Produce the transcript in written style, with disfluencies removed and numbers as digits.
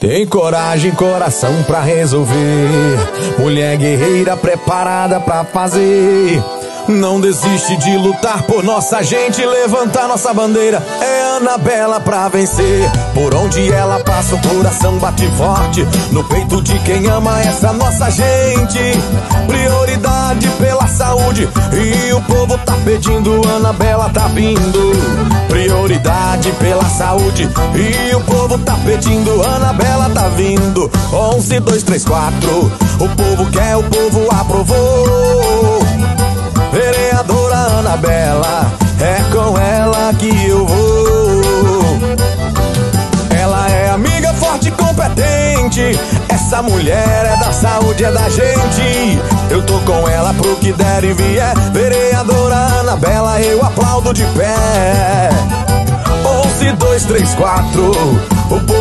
Tem coragem, coração pra resolver, mulher guerreira preparada pra fazer. Não desiste de lutar por nossa gente, levantar nossa bandeira, é Ana Bela pra vencer. Por onde ela passa o coração bate forte, no peito de quem ama essa nossa gente. Prioridade pela saúde, e o povo tá pedindo, Ana Bela tá vindo. Prioridade pela saúde, e o povo tá pedindo, Ana Bela tá vindo. 11, 2, 3, 4, o povo quer, o povo aprovou. Vereadora Ana Bela, é com ela que eu vou. Ela é amiga, forte e competente, essa mulher é da saúde, é da gente. Eu tô com ela pro que der e vier, vereadora Ana Bela, eu aplaudo de pé. 11, 2, 3, 4, o povo